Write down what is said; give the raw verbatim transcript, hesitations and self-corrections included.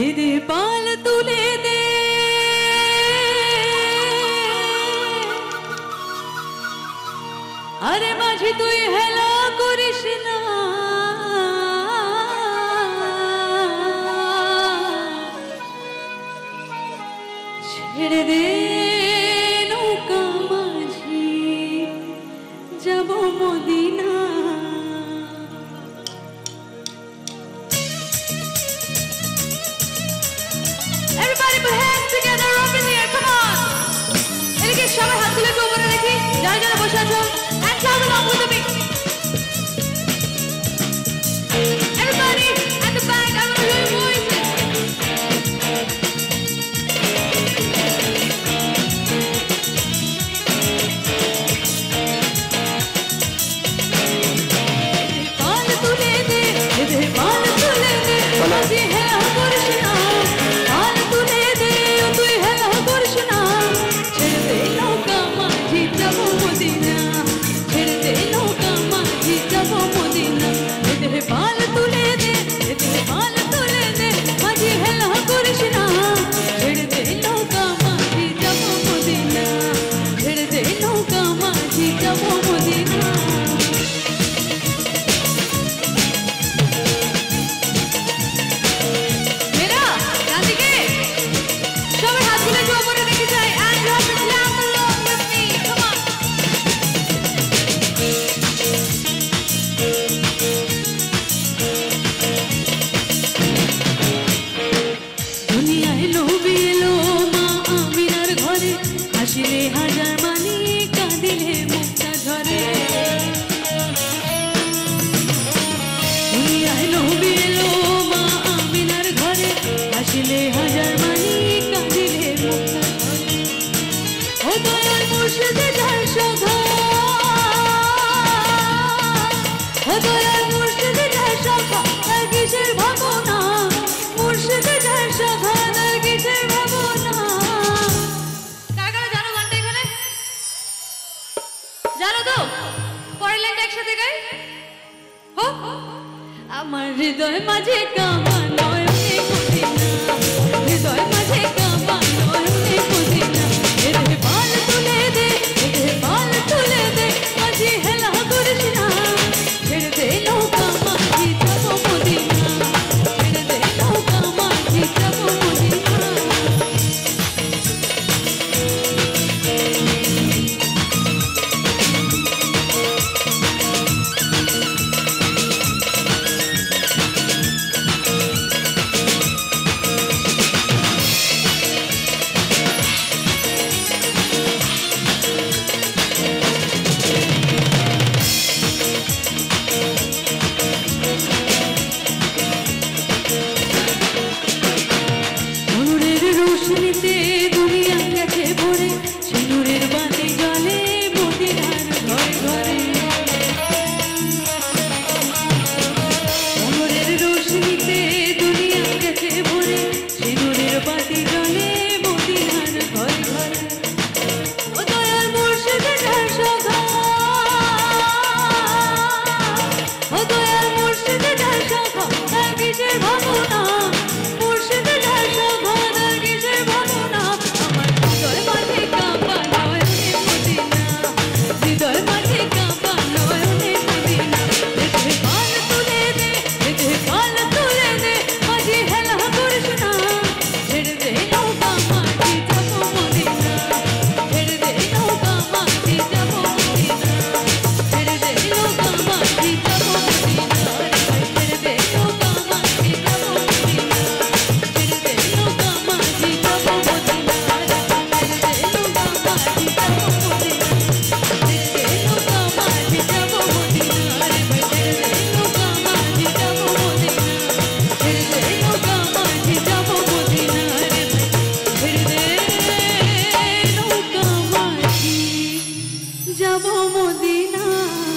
मेरे बाल तुले दे, अरे माझी तू हेला कृष्णा, छेड़ दे नौका माझी जब मोदीना। আমার হৃদয় মাঝে কামা নয় হৃদয় মাঝে কামা নয় বাল তুলে দে বাল তুলে দে মাঝে হেলা করিস না ছেড়ে দে নৌকা মাঝি যাব মদিনা ছেড়ে দে নৌকা মাঝি যাব মদিনা। Oh, Modina।